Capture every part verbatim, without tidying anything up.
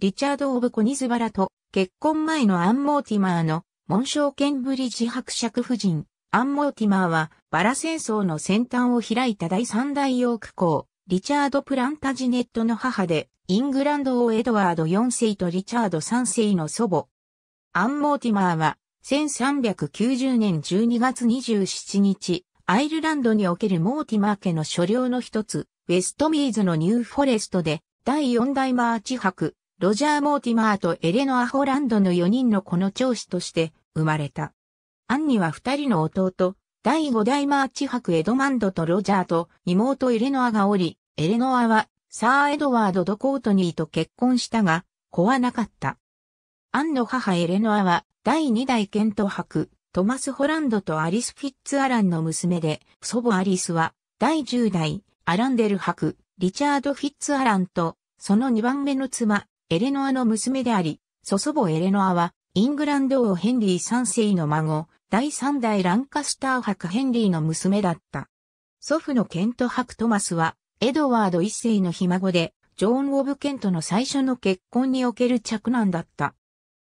リチャード・オブ・コニズバラと結婚前のアン・モーティマーの紋章ケンブリッジ伯爵夫人。アン・モーティマーはバラ戦争の先端を開いた第三代ヨーク公、リチャード・プランタジネットの母で、イングランド王エドワードよんせいとリチャードさんせいの祖母。アン・モーティマーはせんさんびゃくきゅうじゅうねんじゅうにがつにじゅうしちにち、アイルランドにおけるモーティマー家の所領の一つ、ウェストミーズのニューフォレストで、だいよんだいマーチ伯、ロジャー・モーティマーとエレノア・ホランドのよにんの子の長子として生まれた。アンには二人の弟、だいごだいマーチ伯エドマンドとロジャーと妹エレノアがおり、エレノアはサー・エドワード・ド・コートニーと結婚したが、子はなかった。アンの母エレノアはだいにだいケント伯、トマス・ホランドとアリス・フィッツ・アランの娘で、祖母アリスはだいじゅうだいアランデル伯、リチャード・フィッツ・アランと、そのにばんめの妻、エレノアの娘であり、祖祖母エレノアは、イングランド王ヘンリーさんせいの孫、だいさんだいランカスター伯ヘンリーの娘だった。祖父のケント伯トマスは、エドワードいっせいのひ孫で、ジョーン・オブ・ケントの最初の結婚における嫡男だった。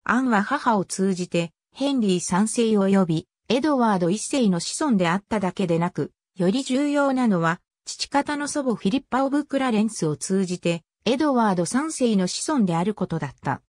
アンは母を通じて、ヘンリーさんせい及び、エドワードいっせいの子孫であっただけでなく、より重要なのは、父方の祖母フィリッパ・オブ・クラレンスを通じて、エドワードさんせいの子孫であることだった。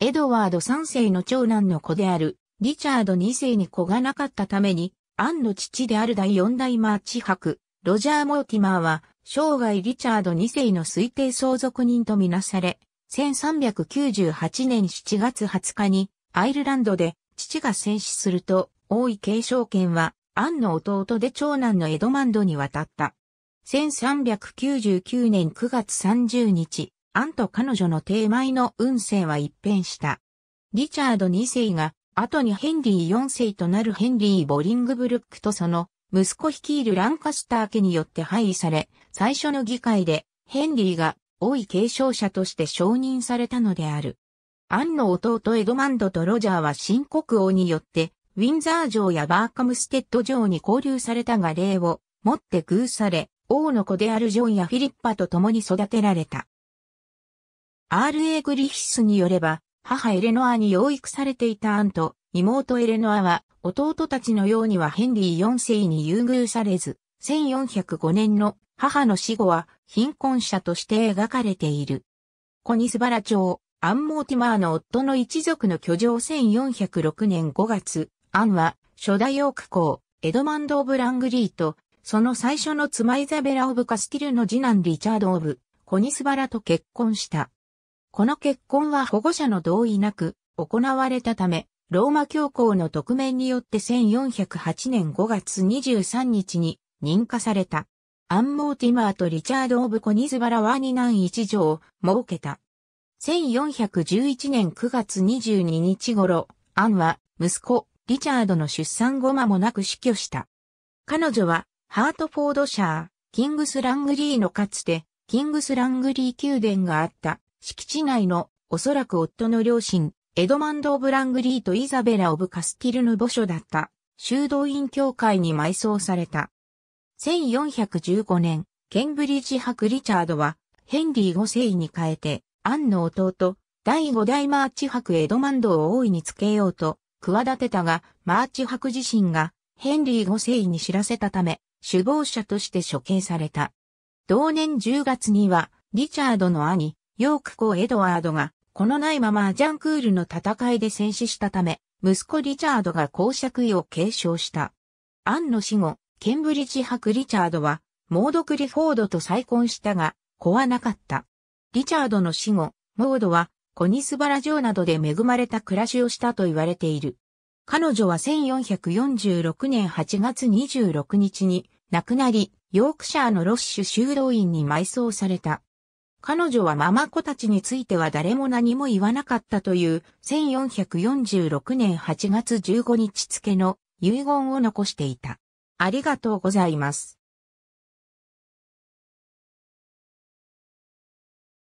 エドワードさんせいの長男の子である、リチャードにせいに子がなかったために、アンの父であるだいよんだいマーチ伯、ロジャー・モーティマーは、生涯リチャードにせいの推定相続人とみなされ、せんさんびゃくきゅうじゅうはちねんしちがつはつかに、アイルランドで父が戦死すると、王位継承権は、アンの弟で長男のエドマンドに渡った。せんさんびゃくきゅうじゅうきゅうねんくがつさんじゅうにち、アンと彼女の定枚の運勢は一変した。リチャードにせいが、後にヘンリーよんせいとなるヘンリー・ボリングブルックとその、息子率いるランカスター家によって廃位され、最初の議会で、ヘンリーが王位継承者として承認されたのである。アンの弟エドマンドとロジャーは新国王によって、ウィンザー城やバーカムステッド城に拘留されたが礼をもって遇され、王の子であるジョンやフィリッパと共に育てられた。アールエー グリフィスによれば、母エレノアに養育されていたアンと妹エレノアは、弟たちのようにはヘンリーよんせいに優遇されず、せんよんひゃくごねんの母の死後は貧困者として描かれている。コニズバラ朝、アン・モーティマーの夫の一族の居城せんよんひゃくろくねんごがつ、アンは初代ヨーク公、エドマンド・オブ・ラングリーと、その最初の妻イザベラ・オブ・カスティルの次男リチャード・オブ・コニズバラと結婚した。この結婚は保護者の同意なく行われたため、ローマ教皇の特免によってせんよんひゃくはちねんごがつにじゅうさんにちに認可された。アン・モーティマーとリチャード・オブ・コニズバラはになんいちじょを設けた。せんよんひゃくじゅういちねんくがつにじゅうににち頃、アンは息子、リチャードの出産後間もなく死去した。彼女はハートフォードシャー、キングスラングリーのかつて、キングスラングリー宮殿があった。敷地内の、おそらく夫の両親、エドマンド・オブ・ラングリーとイザベラ・オブ・カスティルの墓所だった、修道院教会に埋葬された。せんよんひゃくじゅうごねん、ケンブリッジ伯リチャードは、ヘンリーごせいに変えて、アンの弟、だいごだいマーチ伯エドマンドを王位につけようと、企てたが、マーチ伯自身が、ヘンリーごせいに知らせたため、首謀者として処刑された。同年じゅうがつには、リチャードの兄、ヨーク公エドワードが、子のないままアジャンクールの戦いで戦死したため、息子リチャードが公爵位を継承した。アンの死後、ケンブリッジ伯リチャードは、モード・クリフォードと再婚したが、子はなかった。リチャードの死後、モードは、コニズバラ城などで恵まれた暮らしをしたと言われている。彼女はせんよんひゃくよんじゅうろくねんはちがつにじゅうろくにちに亡くなり、ヨークシャーのロッシュ修道院に埋葬された。彼女はママ子たちについては誰も何も言わなかったというせんよんひゃくよんじゅうろくねんはちがつじゅうごにち付の遺言を残していた。ありがとうございます。